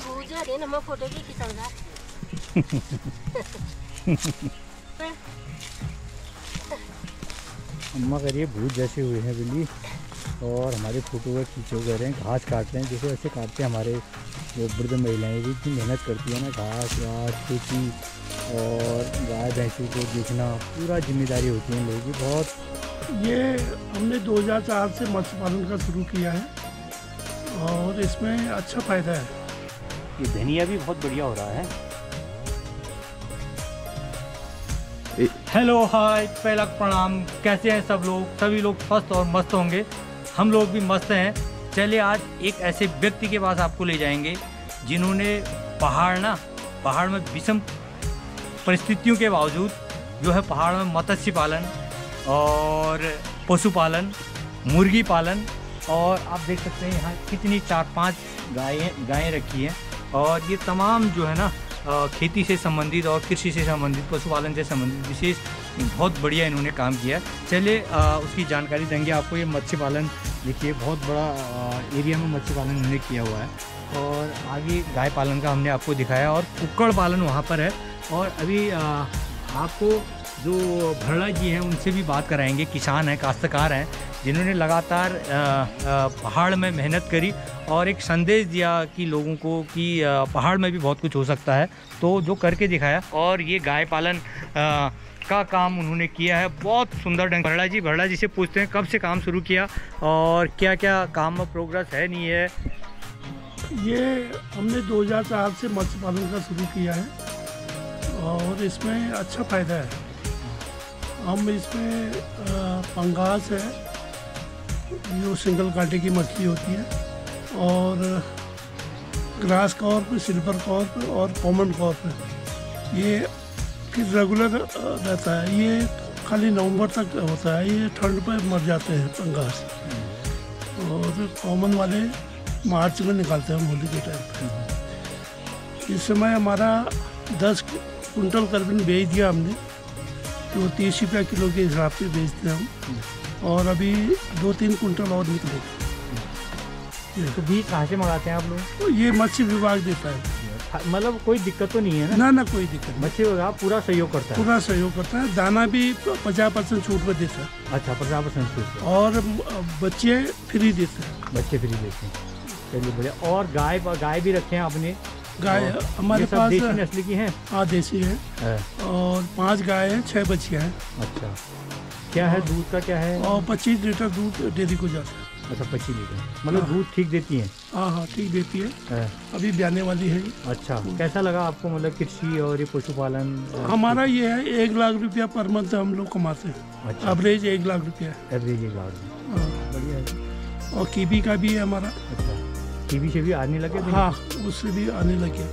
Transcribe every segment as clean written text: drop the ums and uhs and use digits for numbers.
Photo भी अम्मा करिए भूत जैसे हुए हैं बिल्ली और हमारे फोटो वगैरह खींचे हुए हैं। घास काट रहे हैं जैसे ऐसे काटते हैं हमारे जो वृद्ध महिलाएँ भी इतनी मेहनत करती है ना, घास वास खेती और गाय भैंसों को देखना पूरा जिम्मेदारी होती है लोगों की बहुत। ये हमने 2004 से मत्स्य पालन का शुरू किया है और इसमें अच्छा फ़ायदा है। ये धनिया भी बहुत बढ़िया हो रहा है। हेलो हाय पहला प्रणाम, कैसे हैं सब लोग? सभी लोग स्वस्थ और मस्त होंगे, हम लोग भी मस्त हैं। चलिए आज एक ऐसे व्यक्ति के पास आपको ले जाएंगे जिन्होंने पहाड़ में विषम परिस्थितियों के बावजूद जो है पहाड़ में मत्स्य पालन और पशुपालन, मुर्गी पालन और आप देख सकते हैं यहाँ कितनी 4-5 गायें रखी हैं और ये तमाम जो है ना खेती से संबंधित और कृषि से संबंधित, पशुपालन से संबंधित विशेष बहुत बढ़िया इन्होंने काम किया। चलिए उसकी जानकारी देंगे आपको। ये मत्स्य पालन देखिए बहुत बड़ा एरिया में मत्स्य पालन इन्होंने किया हुआ है और आगे गाय पालन का हमने आपको दिखाया और कुक्कड़ पालन वहाँ पर है। और अभी आपको जो भरला जी हैं उनसे भी बात कराएंगे, किसान हैं, काश्तकार हैं, जिन्होंने लगातार पहाड़ में मेहनत करी और एक संदेश दिया कि लोगों को कि पहाड़ में भी बहुत कुछ हो सकता है, तो जो करके दिखाया। और ये गाय पालन का काम उन्होंने किया है बहुत सुंदर ढंग। भरला जी से पूछते हैं कब से काम शुरू किया और क्या क्या काम में प्रोग्रेस है नहीं है। ये हमने 2004 से मत्स्य पालन का शुरू किया है और इसमें अच्छा फ़ायदा है। हम इसमें पंगास है जो सिंगल कांटे की मछली होती है और ग्रास कॉर्प, सिल्वर कॉर्प और कॉमन कॉर्प, ये फिर रेगुलर रहता है। ये खाली नवंबर तक होता है, ये ठंड पर मर जाते हैं पंगास, और कॉमन वाले मार्च में निकालते हैं होली के टाइम पर। इस समय हमारा 10 कुंटल करीबन बेच दिया हमने, तो 30 रुपया किलो के हिसाब से बेचते हैं हम, और अभी 2-3 कुंटल और निकलेगा। तो बीज कहाँ से मंगाते हैं आप लोग? तो ये मत्स्य विभाग देता है, मतलब कोई दिक्कत तो नहीं है ना? ना ना कोई दिक्कत, मत्स्य विभाग पूरा सहयोग करता है, पूरा सहयोग करता है। दाना भी 50% छूट पर देता है। अच्छा, 50% छूट, और बच्चे फ्री देते हैं। बच्चे फ्री देते हैं, चलिए बढ़िया। और गाय भी रखे हैं आपने? गाय हमारे पास देसी नस्ल की हैं। हाँ देसी है, और 5 गाय हैं, 6 बच्चियाँ हैं। अच्छा, क्या है दूध का? क्या है? और 25 लीटर दूध डेयरी को जाता है। अच्छा, 25 लीटर, मतलब दूध ठीक देती है? हाँ हाँ ठीक देती है, अभी ब्याने वाली है। अच्छा, कैसा लगा आपको मतलब कृषि और ये पशुपालन? हमारा ये है 1 लाख रुपया पर मंथ हम लोग कमाते हैं। अच्छा, एवरेज 1 लाख रुपया? एवरेज 1 लाख, बढ़िया है। और कीवी का भी है हमारा। अच्छा, कीवी से भी आने लगे? हाँ, उससे भी आने लगे।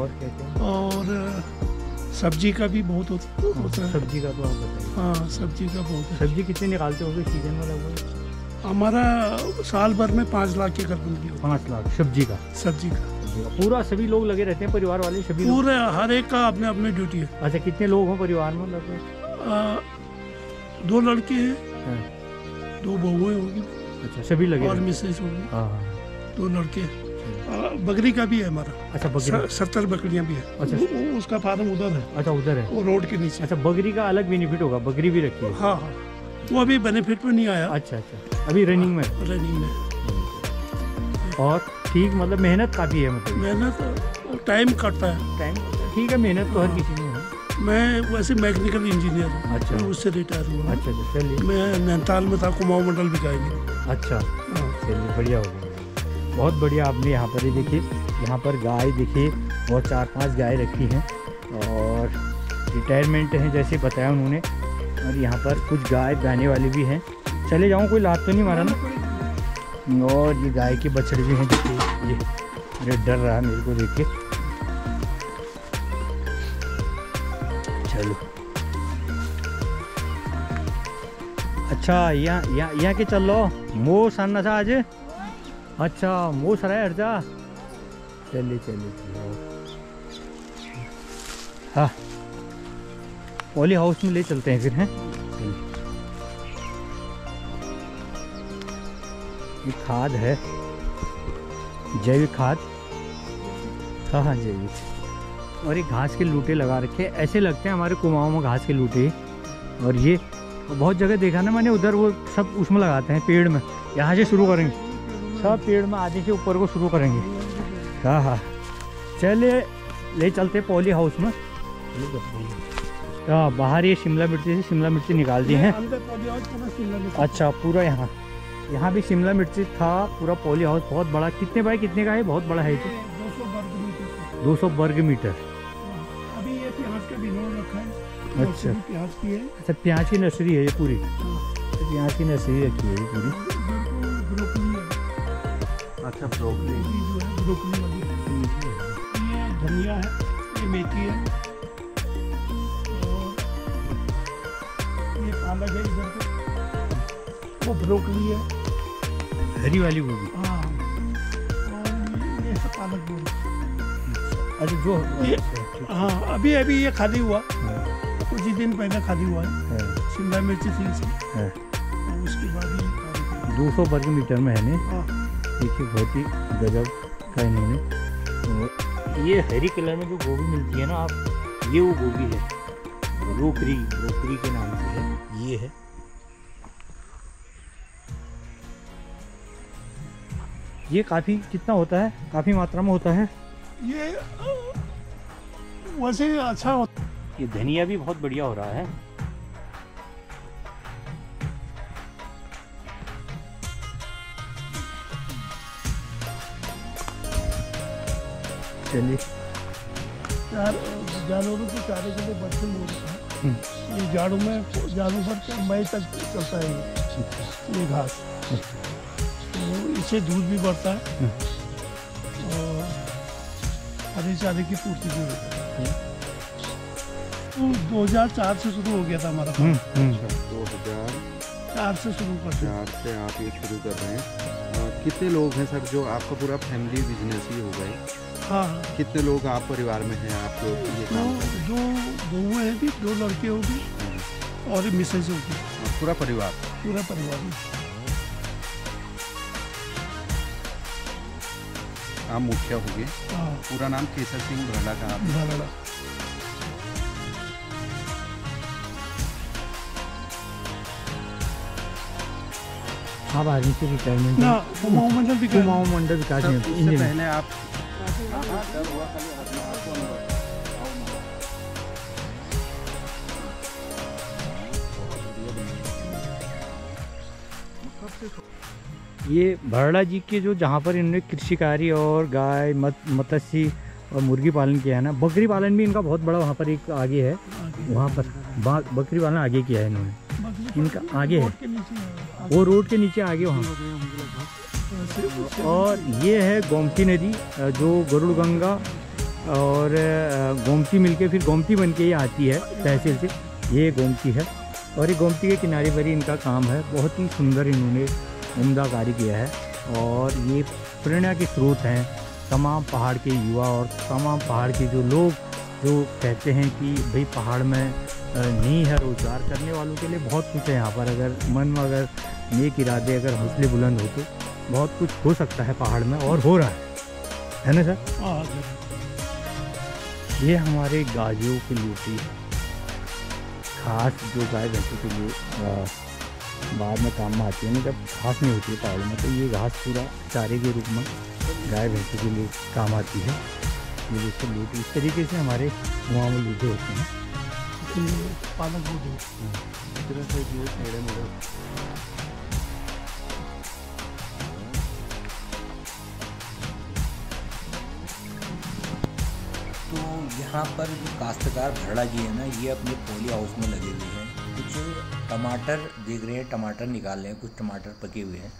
और क्या? और सब्जी का भी बहुत होता है। सब्जी का तो आप बताइए। हाँ, सब्जी का बहुत। सब्जी कितने निकालते होंगे सीजन में लगभग? हमारा साल भर में 5 लाख के करीब की। 5 लाख सब्जी का? सब्जी का पूरा सभी लोग लगे रहते हैं, परिवार वाले सभी? पूरे, हर एक का अपने अपने ड्यूटी है। अच्छा, कितने लोग हैं परिवार में लगभग? 2 लड़के हैं, 2 बहुएँ होंगी। अच्छा, सभी लगे और मिसेज होंगी। हाँ, 2 लड़के। बकरी का भी है हमारा। अच्छा, बकरी 70 बकरियाँ भी है। अच्छा, उसका फार्म उधर है। अच्छा, उधर है, वो रोड के नीचे। अच्छा, बकरी का अलग बेनिफिट होगा, बकरी भी रखी है। हाँ हाँ, वो अभी बेनिफिट में नहीं आया। अच्छा अच्छा, अभी रनिंग में? रनिंग में। और ठीक, मतलब मेहनत काफ़ी है, मतलब मेहनत टाइम कटता है। टाइम ठीक है, मेहनत तो हर किसी में है। मैं वैसे मैकेनिकल इंजीनियर हूँ। अच्छा, उससे रिटायर हुआ। अच्छा, चलिए। मैं नैनीताल में था, कुमाऊँ मंडल भी जाएंगे। अच्छा, चलिए बढ़िया हो गया, बहुत बढ़िया। आपने यहाँ पर ही देखिए, यहाँ पर गाय देखिए और 4-5 गाय रखी हैं और रिटायरमेंट हैं जैसे बताया उन्होंने, और यहाँ पर कुछ गाय गाने वाली भी हैं। चले जाऊँ, कोई लात तो नहीं मारा ना? और ये गाय के बछड़े भी हैं देखिए, ये अरे डर रहा है मेरे को देख के। चलो अच्छा, यहाँ के चल लो मोह सानना था आज। अच्छा, मोह सरा है अर्जा। चलिए चलिए, हाँ ओली हाउस में ले चलते हैं फिर। हैं ये खाद है, जैविक खाद, हाँ जी, और ये घास के लूटे लगा रखे हैं, ऐसे लगते हैं हमारे कुमाऊं में घास के लूटे। और ये बहुत जगह देखा ना मैंने, उधर वो सब उसमें लगाते हैं पेड़ में। यहाँ से शुरू करेंगे, सब पेड़ में आधे से ऊपर को शुरू करेंगे। हाँ हाँ, चलिए ले चलते पॉली हाउस में। हाँ, बाहर ये शिमला मिर्ची से शिमला मिर्ची निकाल दी है। अच्छा, पूरा यहाँ भी शिमला मिर्ची था, पूरा पॉली हाउस। बहुत बड़ा, कितने बाय कितने का है? बहुत बड़ा है, 200 वर्ग मीटर। अभी ये प्याज का बिना रखा है। अच्छा, प्याज की है। अच्छा, प्याज की नर्सरी है ये पूरी। प्याज की नर्सरी रखी है पूरी। अच्छा, ब्रोकली है, धनिया है, ये मेथी है, ये पालक है, इधर वो ब्रोकली है, हरी वाली गोभी। हाँ, ये सब पालक गोभी। अच्छा, जो हाँ अभी ये खाली हुआ, कुछ ही दिन पहले खाली हुआ है। शिमला मिर्ची थी इसमें, और उसके बाद 200 वर्ग मीटर में है ने। देखिए, बहुत ही गजब का इन्होंने। ये हरी कलर में जो गोभी मिलती है ना आप, ये वो गोभी है, रोकरी के नाम से है। ये है, ये काफ़ी कितना होता है? काफ़ी मात्रा में होता है ये, वैसे अच्छा होता। ये धनिया भी बहुत बढ़िया हो रहा है। चलिए, जानवरों के चारे के लिए बर्तन बोलते हैं। ये जाड़ों में, जाड़ों पर मई तक चलता है ये घास। इससे दूध भी बढ़ता है, हरे चारे की पूर्ति भी होती है। तो 2004 से शुरू हो गया था हमारा। 2004 से शुरू करते हैं। 2004 से आप ये शुरू कर रहे हैं। कितने लोग हैं सर जो आपका पूरा फैमिली बिजनेस ही हो गए? हाँ, कितने लोग आप परिवार में हैं? आपको ये दो हैं भी, 2 लड़के होगी और मिसेज होगी। पूरा परिवार, पूरा परिवार। आप मुखिया हो गए। पूरा नाम केसर सिंह भराड़ा का आप। आप आर्मी से रिटायरमेंट ना, कुमाऊं मंडल विकास निगम। पहले आप ये भराड़ा जी के जो, जहाँ पर इन्होंने कृषि कार्य और गाय मत्स्य और मुर्गी पालन किया है ना, बकरी पालन भी इनका बहुत बड़ा वहाँ पर एक आगे है। वहाँ पर बकरी पालन आगे किया है इन्होंने, इनका आगे है वो रोड के नीचे आगे वहाँ। और ये है गोमती नदी, जो गरुड़ गंगा और गोमती मिलके फिर गोमती बन के ये आती है तहसील से। ये गोमती है, और ये गोमती के किनारे पर ही इनका काम है। बहुत ही सुंदर इन्होंने उम्दा कार्य किया है, और ये प्रेरणा के स्रोत हैं तमाम पहाड़ के युवा और तमाम पहाड़ के जो लोग जो कहते हैं कि भाई पहाड़ में नहीं है रोज़गार करने वालों के लिए बहुत कुछ है यहाँ पर। अगर मन में अगर नेक इरादे, अगर हौसले बुलंद हो तो बहुत कुछ हो सकता है पहाड़ में, और हो रहा है ना सर? ये हमारे गायों के लिए खास, जो गाय भैंसों के लिए बाद में काम में आती है ना, जब घास नहीं होती है पहाड़ों में, तो ये घास पूरा चारे के रूप में गाय भैंसों के लिए काम आती है। ये जैसे लूट, इस तरीके से हमारे कुमाऊं में लूटे होते हैं। पालक लूट तो यहाँ पर जो काश्तकार भराड़ा जी है ना, ये अपने पॉली हाउस में लगे हुए हैं। कुछ टमाटर देख रहे हैं, टमाटर निकाल रहे हैं, कुछ टमाटर पके हुए हैं।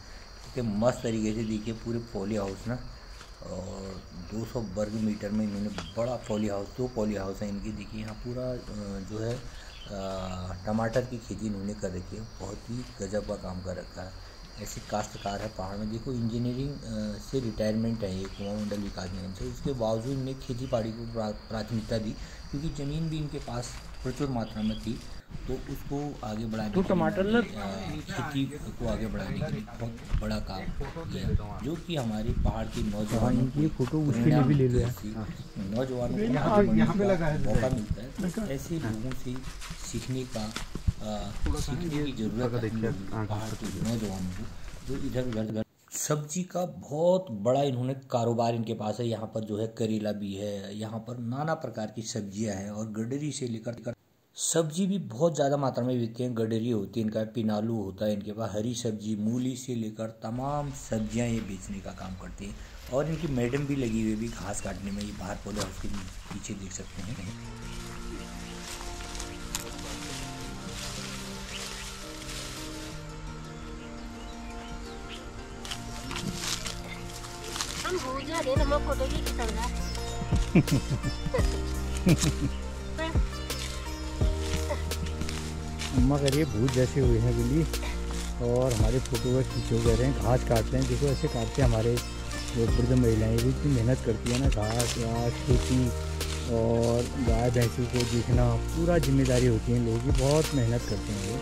तो मस्त तरीके से देखिए पूरे पॉली हाउस ना, और 200 वर्ग मीटर में इन्होंने बड़ा पॉली हाउस, 2 पॉली हाउस है इनकी। देखिए यहाँ पूरा जो है टमाटर की खेती इन्होंने कर रखी है। बहुत ही गजब का काम कर रखा है। ऐसे काश्तकार है पहाड़ में। देखो, इंजीनियरिंग से रिटायरमेंट है ये कुमाऊं मंडल विकास निगम से, उसके बावजूद इन्हें खेती बाड़ी को प्राथमिकता दी, क्योंकि ज़मीन भी इनके पास प्रचुर मात्रा में थी। तो उसको आगे बढ़ाने खेती को आगे बढ़ाने के लिए बहुत बड़ा काम किया, जो कि हमारी पहाड़ की नौजवानों को मौका मिलता है। ऐसे लोगों से सीखने की जरूरत है पहाड़ के नौजवानों को, जो इधर उधर सब्जी का बहुत बड़ा इन्होंने कारोबार इनके पास है। यहाँ पर जो है करेला भी है, यहाँ पर नाना प्रकार की सब्जियां हैं और गडरी से लेकर सब्जी भी बहुत ज़्यादा मात्रा में बिकती हैं। गडरी होती है इनका, पिनालू होता है इनके पास, हरी सब्जी, मूली से लेकर तमाम सब्जियां ये बेचने का काम करती हैं। और इनकी मैडम भी लगी हुई भी घास काटने में, ये बाहर पौधे उसके पीछे देख सकते हैं। अम्मा करिए भूत जैसे हुए हैं बिल्ली और हमारे फोटो खींचे हुए रहे हैं। घास काटते हैं, देखो ऐसे काटते हैं। हमारे वृद्ध महिलाएं भी इतनी मेहनत करती है ना, घास वास खेती और गाय भैंसों को देखना पूरा जिम्मेदारी होती है। लोग भी बहुत मेहनत करते हैं।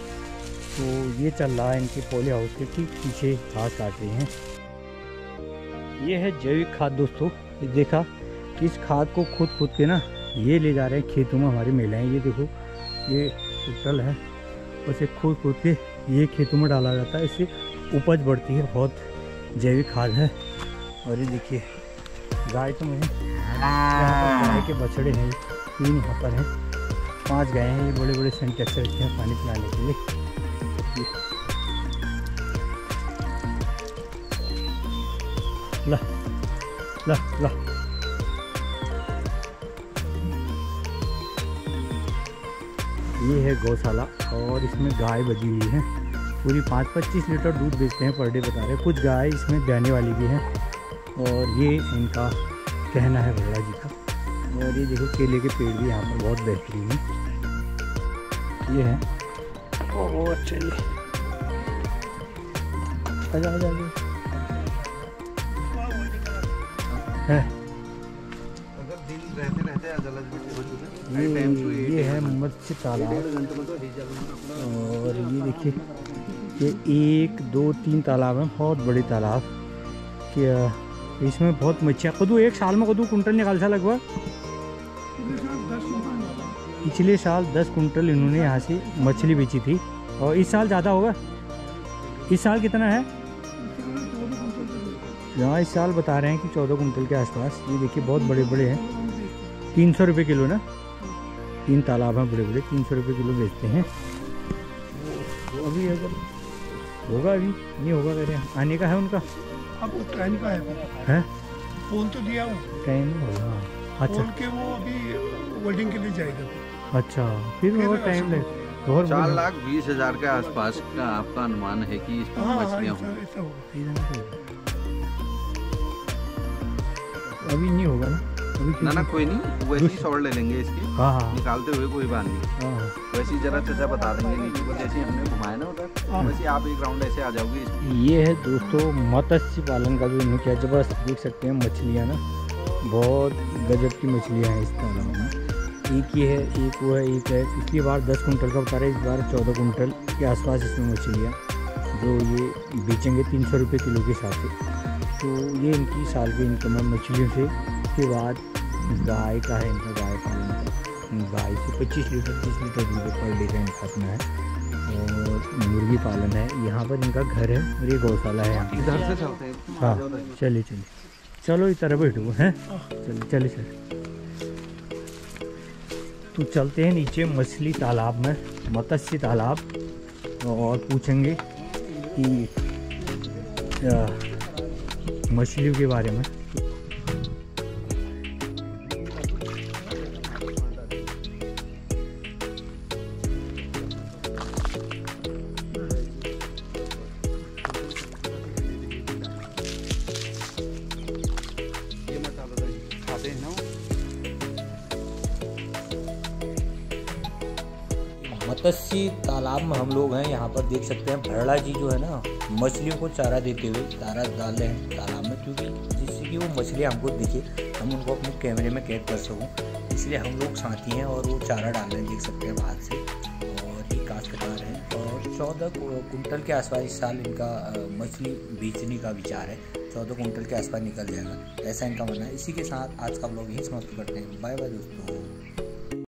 तो ये चल रहा है इनके पॉली हाउस के ठीक पीछे घास काट रहे हैं। ये है जैविक खाद दोस्तों। देखा कि इस खाद को खुद खुद के ना ये ले जा रहे हैं खेतों में हमारी महिलाएं। ये देखो ये टल है, उसे खुद खुद के ये खेतों में डाला जाता है, इससे उपज बढ़ती है। बहुत जैविक खाद है। और ये देखिए गाय तो मुझे गाय के बछड़े हैं, 3 यहाँ पर हैं, 5 गाय हैं। ये बड़े बड़े सेंटेक्स रखे हैं पानी पिलाने के लिए। ला ला ला ये है गौशाला और इसमें गाय बजी हुई है पूरी। 5-25 लीटर दूध बेचते हैं पर डे बता रहे। कुछ गाय इसमें ब्याने वाली भी हैं और ये इनका कहना है भैया जी का। और ये देखो केले के पेड़ भी यहाँ पर बहुत बेहतरीन है। ये है और चलिए आजा आजा आजा है। अगर दिन रहते ये है मत्स्य तालाब। और ये देखिए ये 1, 2, 3 तालाब हैं, बहुत बड़े तालाब कि इसमें बहुत मच्छियाँ। कदू एक साल में कदू कुंटल निकाल सा लगभग पिछले साल 10 कुंटल इन्होंने यहाँ से मछली बेची थी। और इस साल ज़्यादा होगा, इस साल कितना है यहाँ, इस साल बता रहे हैं कि 14 कुंटल के आसपास। ये देखिए बहुत बड़े बड़े हैं, 300 रुपये किलो ना। 3 तालाब हैं बड़े बड़े, 300 रुपये किलो बेचते हैं। तो अभी अगर होगा, अभी नहीं होगा कह रहे हैं। आने का है उनका, अब ट्रेन का है फोन तो दिया हूँ, ट्रेन होगा। अच्छा के वो अभी वेल्डिंग के लिए जाएगा। अच्छा फिर वो टाइम लगेगा। 4,20,000 के आसपास का आपका अनुमान है कि अभी नहीं होगा ना, अभी ना कोई नहीं, वैसे ही सॉल्ट ले लेंगे इसकी। हाँ। निकालते हुए कोई बात नहीं। हाँ। वैसे ही जरा चचा बता देंगे नीचे को, जैसे हमने घुमाया ना उधर। हाँ। वैसे आप एक राउंड ऐसे आ जाओगे। ये है दोस्तों मत्स्य पालन का जो इन्होंने किया, जबरदस्त देख सकते हैं मछलियाँ ना, बहुत गजब की मछलियाँ हैं इस तालाब में। एक ये है, एक वो है, एक है। पिछली बार 10 कुंटल का बता रहे, इस बार 14 कुंटल के आसपास इसमें मछलियाँ जो ये बेचेंगे 300 रुपये किलो के हिसाब से। तो ये इनकी साल की इनकम है मछलियों से। उसके बाद गाय का है इनका, गाय पालन का। गाय से 25-30 लीटर दूध पर डे का इनका अपना है। और मुर्गी पालन है। यहाँ पर इनका घर है और ये गौशाला है यहाँ पर। हाँ चलिए चलिए चलो इस तरह बैठो हैं, चलिए चलिए सर। तो चलते हैं नीचे मछली तालाब में, मत्स्य तालाब, और पूछेंगे कि मछलियों के बारे में। मत्स्य तालाब में हम लोग हैं। यहाँ पर देख सकते हैं भरड़ा जी जो है ना मछलियों को चारा देते हुए चारा डाल रहे हैं तालाब में, क्योंकि जिससे कि वो मछलियाँ हमको दिखे, हम उनको अपने कैमरे में कैद कर सकूँ, इसलिए हम लोग साथी हैं। और वो चारा डाल रहे हैं, देख सकते हैं बाहर से। और 14 कुंटल के आसपास इस साल इनका मछली बेचने का विचार है। 14 कुंटल के आसपास निकल जाएगा ऐसा इनका मानना है। इसी के साथ आज का ब्लॉग यहीं समाप्त करते हैं। बाय बाय दोस्तों।